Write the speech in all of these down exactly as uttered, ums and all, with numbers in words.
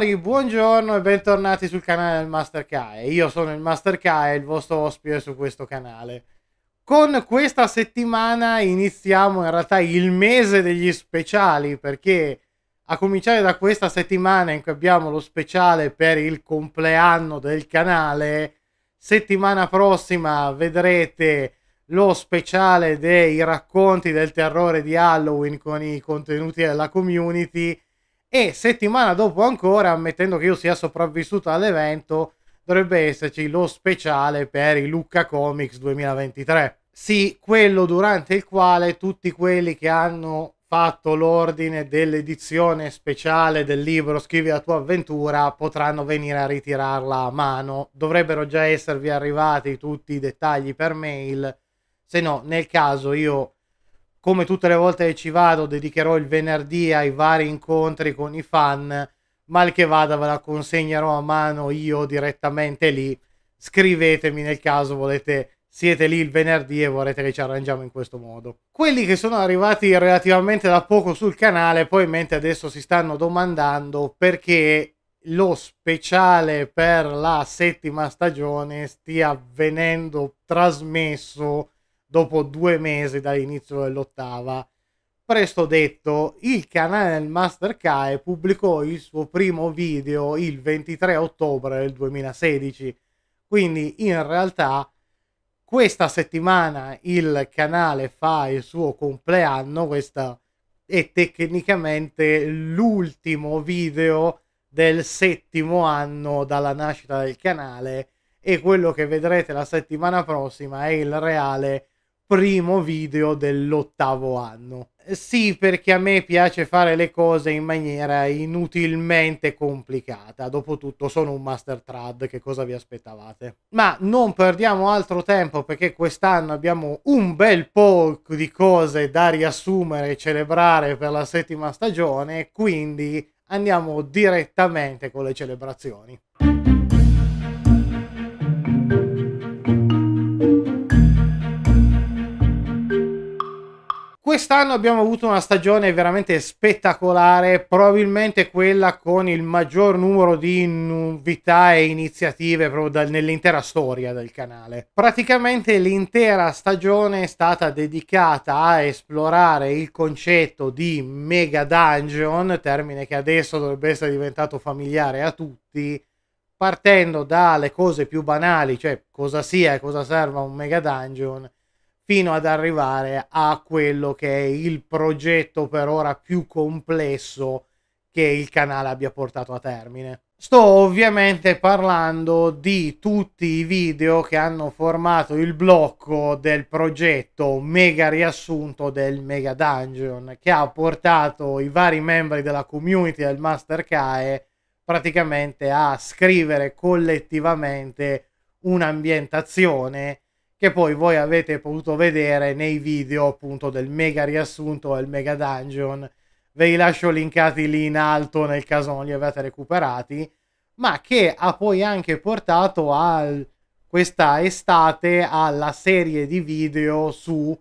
signori, buongiorno e bentornati sul canale del Master Kae. Io sono il Master Kae, il vostro ospite su questo canale. Con questa settimana iniziamo in realtà il mese degli speciali, perché a cominciare da questa settimana in cui abbiamo lo speciale per il compleanno del canale, settimana prossima vedrete lo speciale dei racconti del terrore di Halloween con i contenuti della community. E settimana dopo ancora, ammettendo che io sia sopravvissuto all'evento, dovrebbe esserci lo speciale per i Lucca Comics duemilaventitré. Sì, quello durante il quale tutti quelli che hanno fatto l'ordine dell'edizione speciale del libro Scrivi la tua avventura potranno venire a ritirarla a mano. Dovrebbero già esservi arrivati tutti i dettagli per mail, se no nel caso io, come tutte le volte che ci vado, dedicherò il venerdì ai vari incontri con i fan. Mal che vada ve la consegnerò a mano io direttamente lì. Scrivetemi nel caso volete, siete lì il venerdì e volete che ci arrangiamo in questo modo. Quelli che sono arrivati relativamente da poco sul canale, poi mentre adesso si stanno domandando perché lo speciale per la settima stagione stia venendo trasmesso dopo due mesi dall'inizio dell'ottava. Presto detto, il canale del Master Kae pubblicò il suo primo video il ventitré ottobre del duemilasedici, quindi in realtà questa settimana il canale fa il suo compleanno. Questo è tecnicamente l'ultimo video del settimo anno dalla nascita del canale e quello che vedrete la settimana prossima è il reale primo video dell'ottavo anno. Sì, perché a me piace fare le cose in maniera inutilmente complicata. Dopotutto sono un master trad, che cosa vi aspettavate? Ma non perdiamo altro tempo, perché quest'anno abbiamo un bel po' di cose da riassumere e celebrare per la settima stagione, quindi andiamo direttamente con le celebrazioni. Quest'anno abbiamo avuto una stagione veramente spettacolare, probabilmente quella con il maggior numero di novità e iniziative proprio nell'intera storia del canale. Praticamente l'intera stagione è stata dedicata a esplorare il concetto di Mega Dungeon, termine che adesso dovrebbe essere diventato familiare a tutti, partendo dalle cose più banali, cioè cosa sia e cosa serva un Mega Dungeon, fino ad arrivare a quello che è il progetto per ora più complesso che il canale abbia portato a termine. Sto ovviamente parlando di tutti i video che hanno formato il blocco del progetto mega riassunto del Mega Dungeon, che ha portato i vari membri della community del Master Kae praticamente a scrivere collettivamente un'ambientazione che poi voi avete potuto vedere nei video appunto del mega riassunto del Mega Dungeon. Ve li lascio linkati lì in alto nel caso non li avete recuperati, ma che ha poi anche portato a questa estate alla serie di video su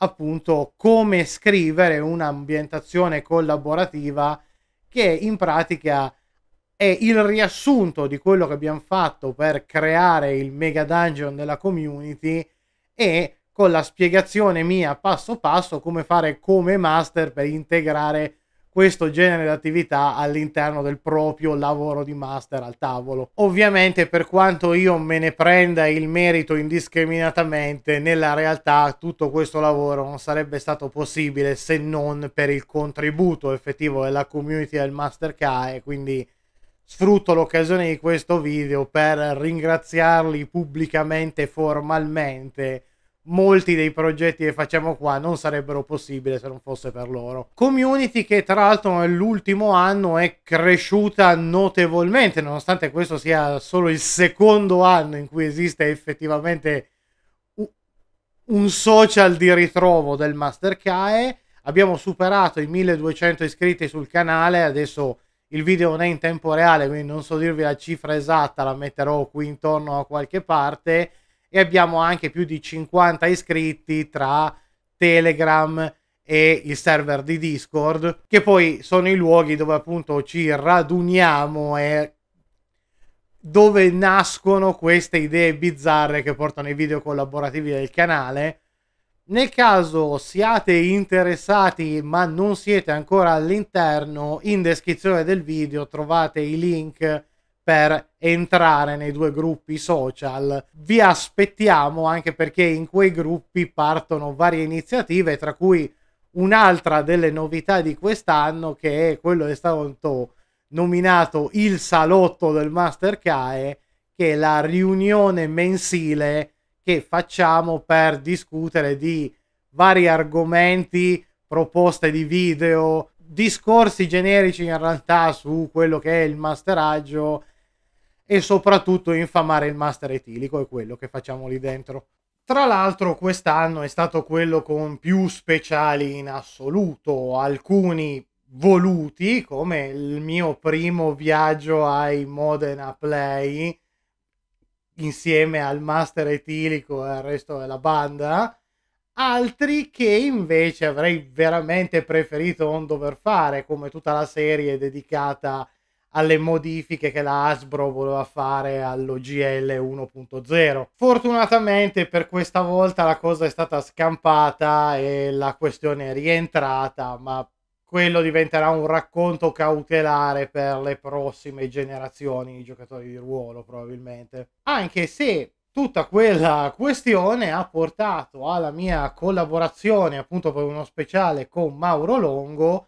appunto come scrivere un'ambientazione collaborativa, che in pratica è il riassunto di quello che abbiamo fatto per creare il Mega Dungeon della community e con la spiegazione mia passo passo come fare come master per integrare questo genere di attività all'interno del proprio lavoro di master al tavolo. Ovviamente, per quanto io me ne prenda il merito indiscriminatamente, nella realtà tutto questo lavoro non sarebbe stato possibile se non per il contributo effettivo della community del Master Kae, quindi sfrutto l'occasione di questo video per ringraziarli pubblicamente e formalmente. Molti dei progetti che facciamo qua non sarebbero possibili se non fosse per loro. Community che tra l'altro nell'ultimo anno è cresciuta notevolmente, nonostante questo sia solo il secondo anno in cui esiste effettivamente un social di ritrovo del Master Kae. Abbiamo superato i milleduecento iscritti sul canale, adesso il video non è in tempo reale, quindi non so dirvi la cifra esatta, la metterò qui intorno a qualche parte, e abbiamo anche più di cinquanta iscritti tra Telegram e il server di Discord, che poi sono i luoghi dove appunto ci raduniamo e dove nascono queste idee bizzarre che portano ai video collaborativi del canale. Nel caso siate interessati ma non siete ancora all'interno, in descrizione del video trovate i link per entrare nei due gruppi social. Vi aspettiamo, anche perché in quei gruppi partono varie iniziative, tra cui un'altra delle novità di quest'anno, che è quello che è stato nominato il salotto del Master Kae, che è la riunione mensile che facciamo per discutere di vari argomenti, proposte di video, discorsi generici in realtà su quello che è il masteraggio e soprattutto infamare il master etilico, è quello che facciamo lì dentro. Tra l'altro quest'anno è stato quello con più speciali in assoluto, alcuni voluti come il mio primo viaggio ai Modena Play insieme al master etilico e al resto della banda, altri che invece avrei veramente preferito non dover fare, come tutta la serie dedicata alle modifiche che la Hasbro voleva fare all'O G L uno punto zero. Fortunatamente per questa volta la cosa è stata scampata e la questione è rientrata, ma quello diventerà un racconto cautelare per le prossime generazioni di giocatori di ruolo probabilmente. Anche se tutta quella questione ha portato alla mia collaborazione appunto per uno speciale con Mauro Longo,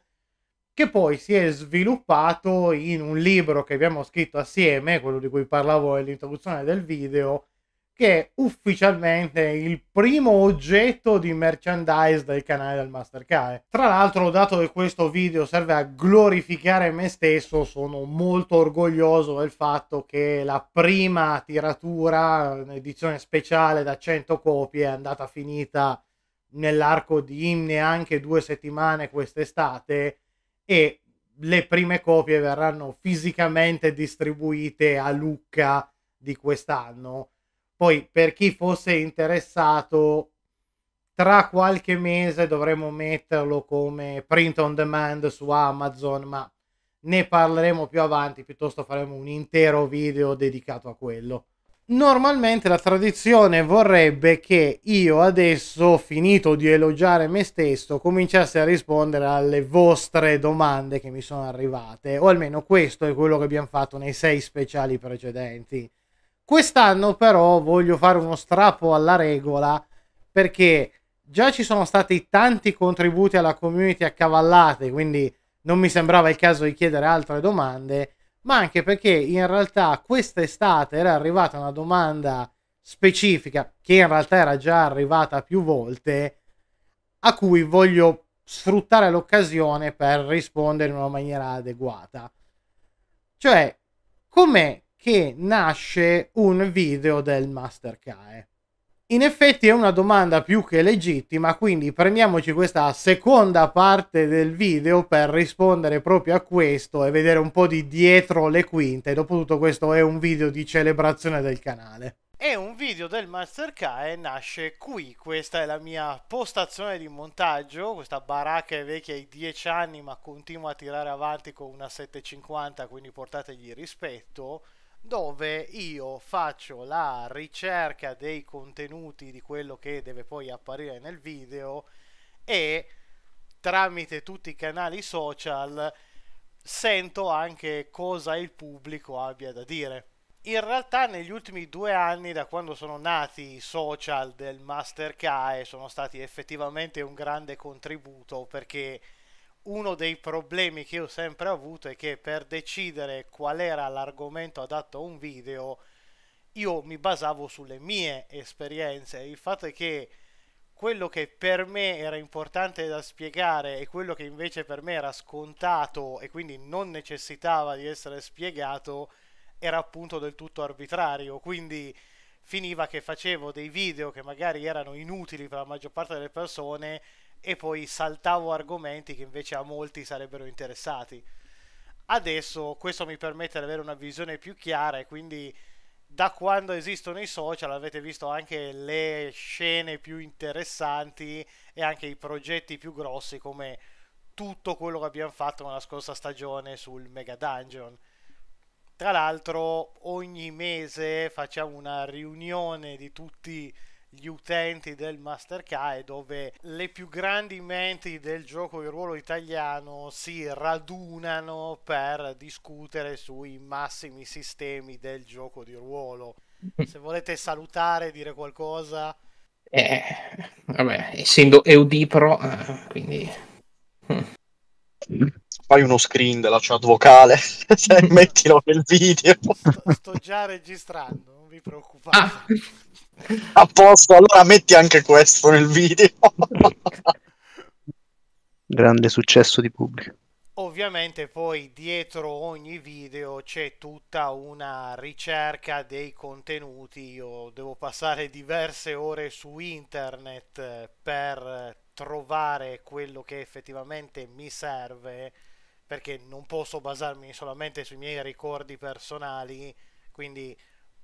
che poi si è sviluppato in un libro che abbiamo scritto assieme, quello di cui parlavo nell'introduzione del video, che è ufficialmente il primo oggetto di merchandise del canale del Master Kae. Tra l'altro, dato che questo video serve a glorificare me stesso, sono molto orgoglioso del fatto che la prima tiratura, un'edizione speciale da cento copie, è andata finita nell'arco di neanche due settimane quest'estate, e le prime copie verranno fisicamente distribuite a Lucca di quest'anno. Poi, per chi fosse interessato, tra qualche mese dovremo metterlo come print on demand su Amazon, ma ne parleremo più avanti, piuttosto faremo un intero video dedicato a quello. Normalmente la tradizione vorrebbe che io adesso, finito di elogiare me stesso, cominciassi a rispondere alle vostre domande che mi sono arrivate, o almeno questo è quello che abbiamo fatto nei sei speciali precedenti. Quest'anno però voglio fare uno strappo alla regola, perché già ci sono stati tanti contributi alla community accavallate, quindi non mi sembrava il caso di chiedere altre domande, ma anche perché in realtà quest'estate era arrivata una domanda specifica, che in realtà era già arrivata più volte, a cui voglio sfruttare l'occasione per rispondere in una maniera adeguata. Cioè, com'è che nasce un video del Master Kae? In effetti è una domanda più che legittima, quindi prendiamoci questa seconda parte del video per rispondere proprio a questo e vedere un po' di dietro le quinte. Dopotutto questo è un video di celebrazione del canale. E un video del Master Kae nasce qui. Questa è la mia postazione di montaggio, questa baracca è vecchia ai dieci anni ma continua a tirare avanti con una settecentocinquanta, quindi portategli rispetto, dove io faccio la ricerca dei contenuti di quello che deve poi apparire nel video e tramite tutti i canali social sento anche cosa il pubblico abbia da dire. In realtà negli ultimi due anni, da quando sono nati i social del Master Kae, sono stati effettivamente un grande contributo, perché uno dei problemi che ho sempre avuto è che per decidere qual era l'argomento adatto a un video io mi basavo sulle mie esperienze. Il fatto è che quello che per me era importante da spiegare e quello che invece per me era scontato e quindi non necessitava di essere spiegato era appunto del tutto arbitrario, quindi finiva che facevo dei video che magari erano inutili per la maggior parte delle persone e poi saltavo argomenti che invece a molti sarebbero interessati. Adesso questo mi permette di avere una visione più chiara e quindi da quando esistono i social avete visto anche le scene più interessanti e anche i progetti più grossi, come tutto quello che abbiamo fatto nella scorsa stagione sul Mega Dungeon. Tra l'altro ogni mese facciamo una riunione di tutti gli utenti del Master Kae, dove le più grandi menti del gioco di ruolo italiano si radunano per discutere sui massimi sistemi del gioco di ruolo. Se volete salutare, dire qualcosa. Eh, vabbè, essendo Eudipro, quindi... fai uno screen della chat vocale e mettilo nel video. Sto, sto già registrando, non vi preoccupate. Ah. A posto, allora metti anche questo nel video. Grande successo di pubblico. Ovviamente poi dietro ogni video c'è tutta una ricerca dei contenuti. Io devo passare diverse ore su internet per trovare quello che effettivamente mi serve, perché non posso basarmi solamente sui miei ricordi personali, quindi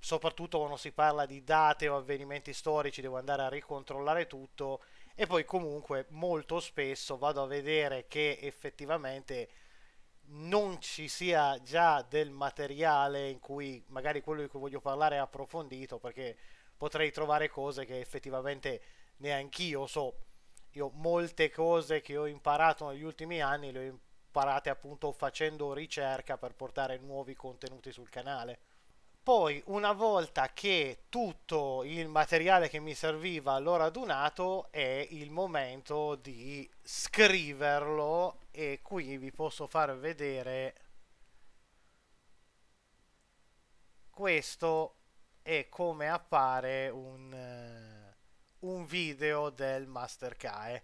soprattutto quando si parla di date o avvenimenti storici devo andare a ricontrollare tutto. E poi comunque molto spesso vado a vedere che effettivamente non ci sia già del materiale in cui magari quello di cui voglio parlare è approfondito, perché potrei trovare cose che effettivamente neanch'io so. Io molte cose che ho imparato negli ultimi anni le ho imparate appunto facendo ricerca per portare nuovi contenuti sul canale. Poi una volta che tutto il materiale che mi serviva l'ho radunato è il momento di scriverlo, e qui vi posso far vedere. Questo è come appare un, un video del Master Kae,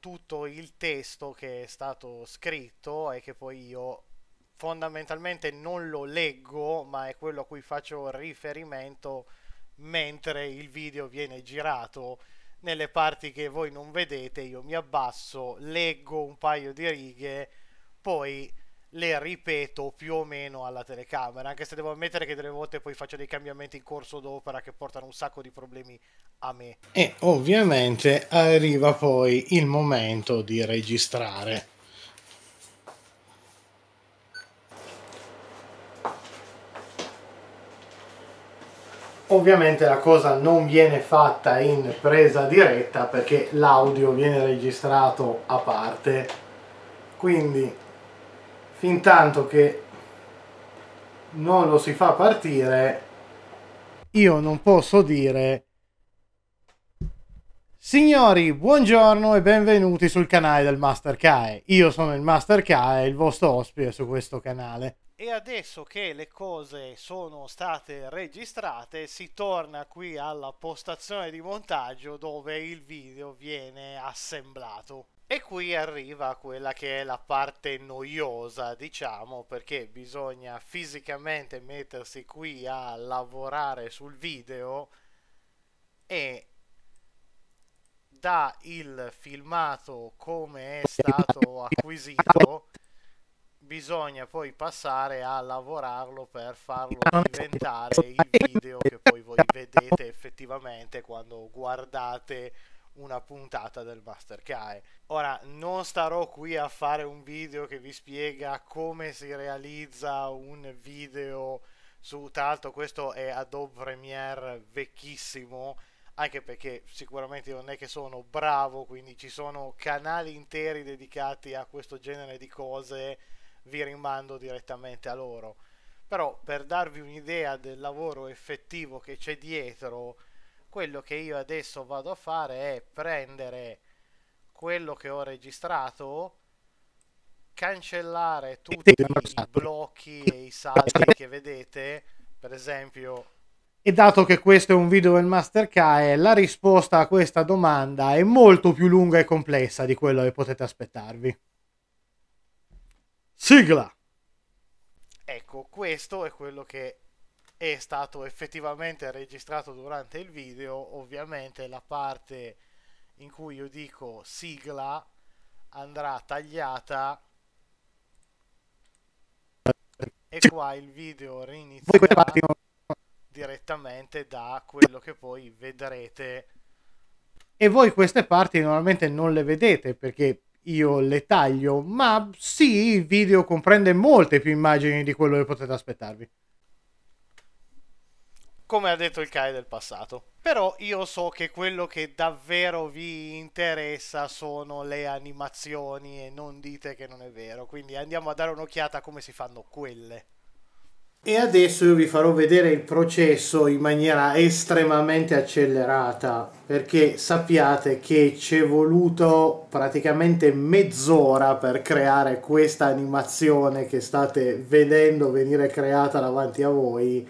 tutto il testo che è stato scritto e che poi io fondamentalmente non lo leggo, ma è quello a cui faccio riferimento mentre il video viene girato. Nelle parti che voi non vedete io mi abbasso, leggo un paio di righe, poi le ripeto più o meno alla telecamera, anche se devo ammettere che delle volte poi faccio dei cambiamenti in corso d'opera che portano un sacco di problemi a me. E ovviamente arriva poi il momento di registrare. Ovviamente la cosa non viene fatta in presa diretta perché l'audio viene registrato a parte, quindi fin tanto che non lo si fa partire io non posso dire: signori, buongiorno e benvenuti sul canale del Master Kae. Io sono il Master Kae, il vostro ospite su questo canale. E adesso che le cose sono state registrate si torna qui alla postazione di montaggio dove il video viene assemblato, e qui arriva quella che è la parte noiosa, diciamo, perché bisogna fisicamente mettersi qui a lavorare sul video. E da il filmato come è stato acquisito bisogna poi passare a lavorarlo per farlo diventare il video che poi voi vedete effettivamente quando guardate una puntata del Master Kae. Ora non starò qui a fare un video che vi spiega come si realizza un video su, tra l'altro questo è Adobe Premiere vecchissimo, anche perché sicuramente non è che sono bravo, quindi ci sono canali interi dedicati a questo genere di cose, vi rimando direttamente a loro. Però per darvi un'idea del lavoro effettivo che c'è dietro, quello che io adesso vado a fare è prendere quello che ho registrato, cancellare tutti i blocchi e i salti che vedete, per esempio. E dato che questo è un video del Master Kae, la risposta a questa domanda è molto più lunga e complessa di quello che potete aspettarvi. Sigla! Ecco, questo è quello che è stato effettivamente registrato durante il video. Ovviamente la parte in cui io dico sigla andrà tagliata e qua il video reinizierà direttamente da quello che poi vedrete. E voi queste parti normalmente non le vedete perché io le taglio, ma sì, il video comprende molte più immagini di quello che potete aspettarvi, come ha detto il Kae del passato. Però io so che quello che davvero vi interessa sono le animazioni e non dite che non è vero, quindi andiamo a dare un'occhiata a come si fanno quelle. E adesso io vi farò vedere il processo in maniera estremamente accelerata, perché sappiate che ci è voluto praticamente mezz'ora per creare questa animazione che state vedendo venire creata davanti a voi,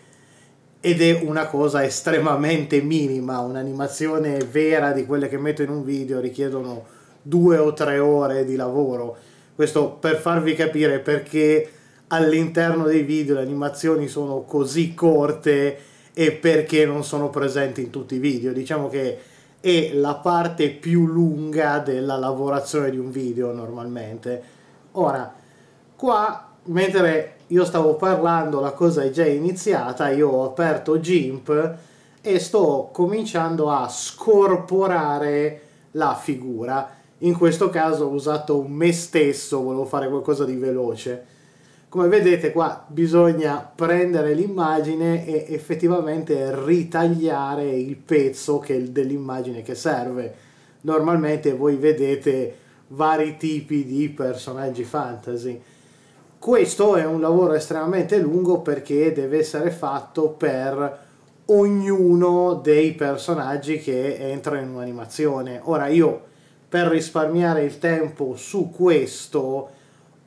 ed è una cosa estremamente minima. Un'animazione vera di quelle che metto in un video richiedono due o tre ore di lavoro. Questo per farvi capire perché all'interno dei video le animazioni sono così corte e perché non sono presenti in tutti i video. Diciamo che è la parte più lunga della lavorazione di un video normalmente. Ora, qua, mentre io stavo parlando la cosa è già iniziata, io ho aperto Gimp e sto cominciando a scorporare la figura. In questo caso ho usato me stesso, volevo fare qualcosa di veloce. Come vedete qua bisogna prendere l'immagine e effettivamente ritagliare il pezzo che dell'immagine che serve. Normalmente voi vedete vari tipi di personaggi fantasy. Questo è un lavoro estremamente lungo perché deve essere fatto per ognuno dei personaggi che entra in un'animazione. Ora io, per risparmiare il tempo su questo,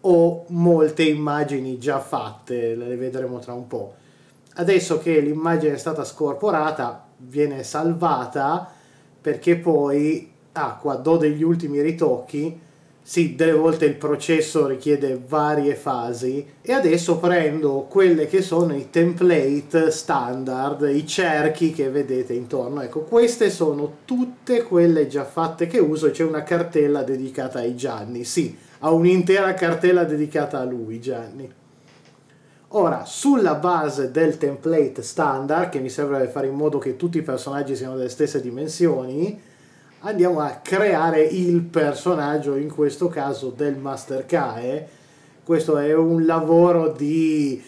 ho molte immagini già fatte, le vedremo tra un po'. Adesso che l'immagine è stata scorporata, viene salvata, perché poi, ah, qua do degli ultimi ritocchi. Sì, delle volte il processo richiede varie fasi. E adesso prendo quelle che sono i template standard, i cerchi che vedete intorno. Ecco, queste sono tutte quelle già fatte che uso. C'è una cartella dedicata ai Gianni, sì, ha un'intera cartella dedicata a lui, Gianni. Ora, sulla base del template standard, che mi serve per fare in modo che tutti i personaggi siano delle stesse dimensioni, andiamo a creare il personaggio, in questo caso del Master Kae. Questo è un lavoro di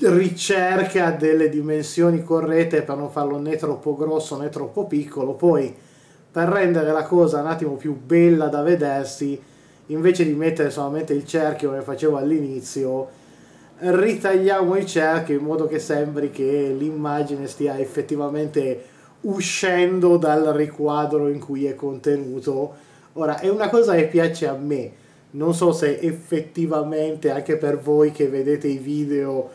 ricerca delle dimensioni corrette per non farlo né troppo grosso né troppo piccolo. Poi, per rendere la cosa un attimo più bella da vedersi, invece di mettere solamente il cerchio come facevo all'inizio, ritagliamo il cerchio in modo che sembri che l'immagine stia effettivamente uscendo dal riquadro in cui è contenuto. Ora, è una cosa che piace a me, non so se effettivamente anche per voi che vedete i video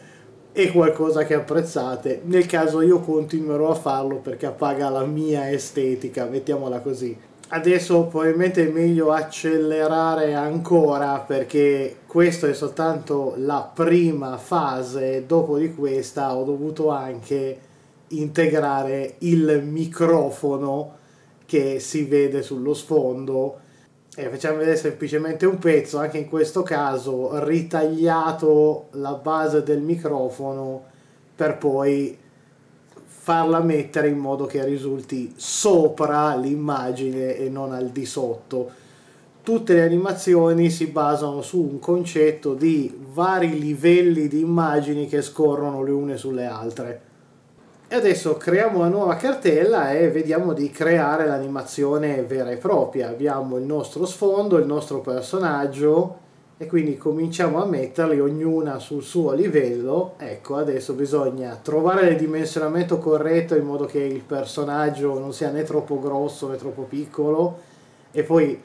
è qualcosa che apprezzate. Nel caso io continuerò a farlo perché appaga la mia estetica, mettiamola così. Adesso probabilmente è meglio accelerare ancora, perché questa è soltanto la prima fase. Dopo di questa ho dovuto anche integrare il microfono che si vede sullo sfondo, e facciamo vedere semplicemente un pezzo, anche in questo caso ritagliato la base del microfono per poi farla mettere in modo che risulti sopra l'immagine e non al di sotto. Tutte le animazioni si basano su un concetto di vari livelli di immagini che scorrono le une sulle altre. E adesso creiamo una nuova cartella e vediamo di creare l'animazione vera e propria. Abbiamo il nostro sfondo, il nostro personaggio, e quindi cominciamo a metterli ognuna sul suo livello. Ecco, adesso bisogna trovare il dimensionamento corretto in modo che il personaggio non sia né troppo grosso né troppo piccolo, e poi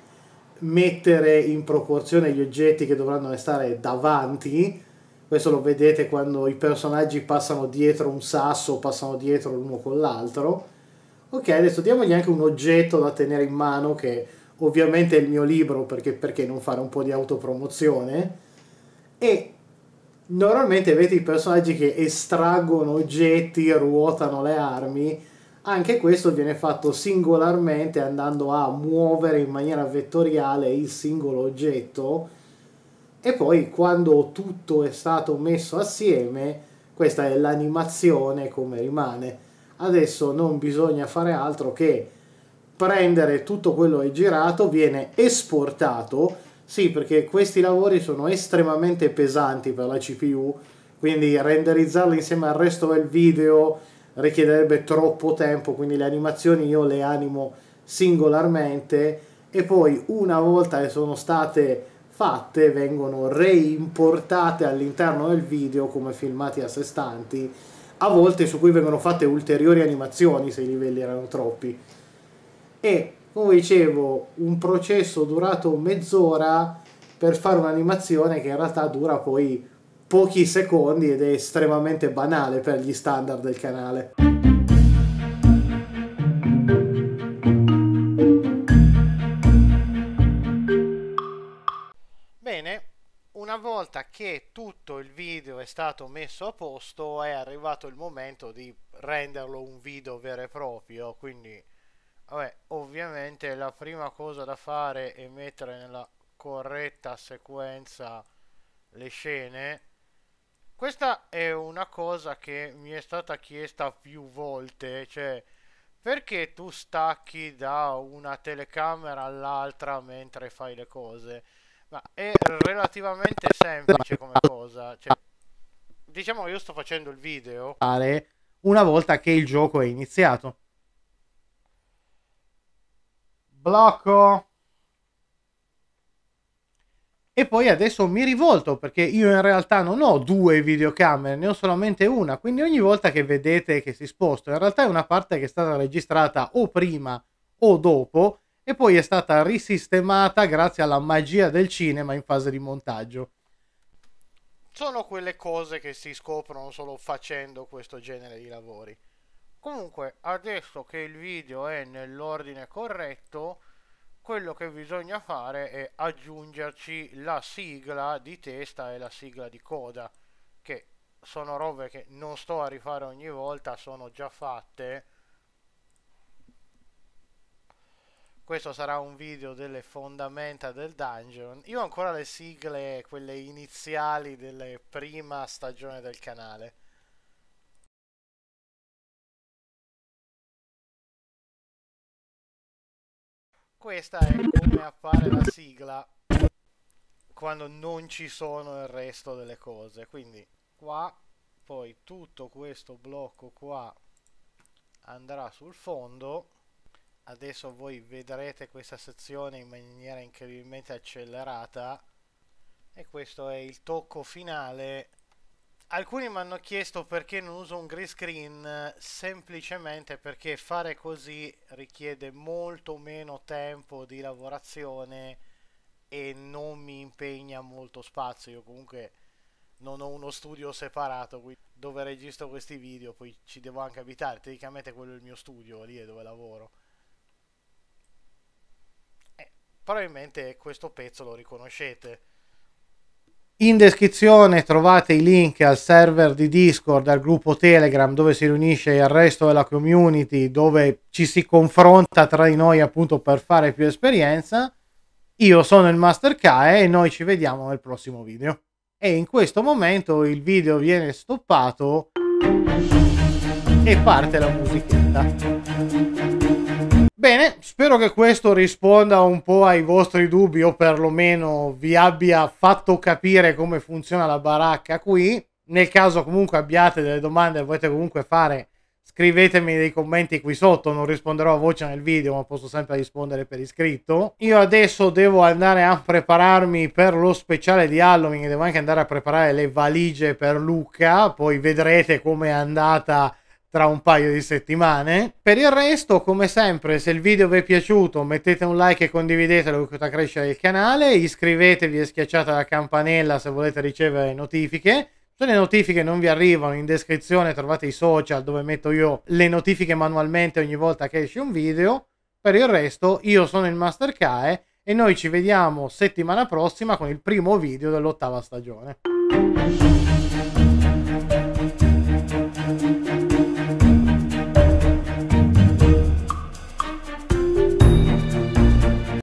mettere in proporzione gli oggetti che dovranno restare davanti. Questo lo vedete quando i personaggi passano dietro un sasso, passano dietro l'uno con l'altro. Ok, adesso diamogli anche un oggetto da tenere in mano, che ovviamente è il mio libro, perché, perché non fare un po' di autopromozione. E normalmente avete i personaggi che estraggono oggetti, ruotano le armi. Anche questo viene fatto singolarmente, andando a muovere in maniera vettoriale il singolo oggetto. e poi quando tutto è stato messo assieme, questa è l'animazione come rimane. Adesso non bisogna fare altro che prendere tutto quello che è girato, viene esportato. Sì, perché questi lavori sono estremamente pesanti per la C P U, quindi renderizzarli insieme al resto del video richiederebbe troppo tempo, quindi le animazioni io le animo singolarmente e poi una volta che sono state fatte vengono reimportate all'interno del video come filmati a sé stanti, a volte su cui vengono fatte ulteriori animazioni se i livelli erano troppi. E come dicevo, un processo durato mezz'ora per fare un'animazione che in realtà dura poi pochi secondi ed è estremamente banale per gli standard del canale. Bene, una volta che tutto il video è stato messo a posto è arrivato il momento di renderlo un video vero e proprio, quindi... Vabbè, ovviamente la prima cosa da fare è mettere nella corretta sequenza le scene. Questa è una cosa che mi è stata chiesta più volte, cioè perché tu stacchi da una telecamera all'altra mentre fai le cose? Ma è relativamente semplice come cosa, cioè, diciamo che io sto facendo il video una volta che il gioco è iniziato. Blocco. E poi adesso mi rivolto, perché io in realtà non ho due videocamere, ne ho solamente una, quindi ogni volta che vedete che si sposto in realtà è una parte che è stata registrata o prima o dopo e poi è stata risistemata grazie alla magia del cinema in fase di montaggio. Sono quelle cose che si scoprono solo facendo questo genere di lavori. Comunque, adesso che il video è nell'ordine corretto, quello che bisogna fare è aggiungerci la sigla di testa e la sigla di coda, che sono robe che non sto a rifare ogni volta, sono già fatte. Questo sarà un video delle fondamenta del dungeon. Io ho ancora le sigle, quelle iniziali della prima stagione del canale. Questa è come appare la sigla quando non ci sono il resto delle cose, quindi qua, poi tutto questo blocco qua andrà sul fondo. Adesso voi vedrete questa sezione in maniera incredibilmente accelerata e questo è il tocco finale. Alcuni mi hanno chiesto perché non uso un green screen, semplicemente perché fare così richiede molto meno tempo di lavorazione e non mi impegna molto spazio. Io comunque non ho uno studio separato dove registro questi video, poi ci devo anche abitare, tecnicamente quello è il mio studio, lì è dove lavoro. Eh, probabilmente questo pezzo lo riconoscete. In descrizione trovate i link al server di Discord, al gruppo Telegram dove si riunisce il resto della community, dove ci si confronta tra di noi appunto per fare più esperienza. Io sono il Master Kae e noi ci vediamo nel prossimo video. E in questo momento il video viene stoppato e parte la musichetta. Bene, spero che questo risponda un po' ai vostri dubbi o perlomeno vi abbia fatto capire come funziona la baracca qui. Nel caso comunque abbiate delle domande e volete comunque fare, scrivetemi nei commenti qui sotto, non risponderò a voce nel video ma posso sempre rispondere per iscritto. Io adesso devo andare a prepararmi per lo speciale di Halloween e devo anche andare a preparare le valigie per Lucca, poi vedrete come è andata tra un paio di settimane. Per il resto, come sempre, se il video vi è piaciuto mettete un like e condividetelo per crescere il canale, iscrivetevi e schiacciate la campanella se volete ricevere notifiche. Se le notifiche non vi arrivano, in descrizione trovate i social dove metto io le notifiche manualmente ogni volta che esce un video. Per il resto, io sono il Master Kae e noi ci vediamo settimana prossima con il primo video dell'ottava stagione.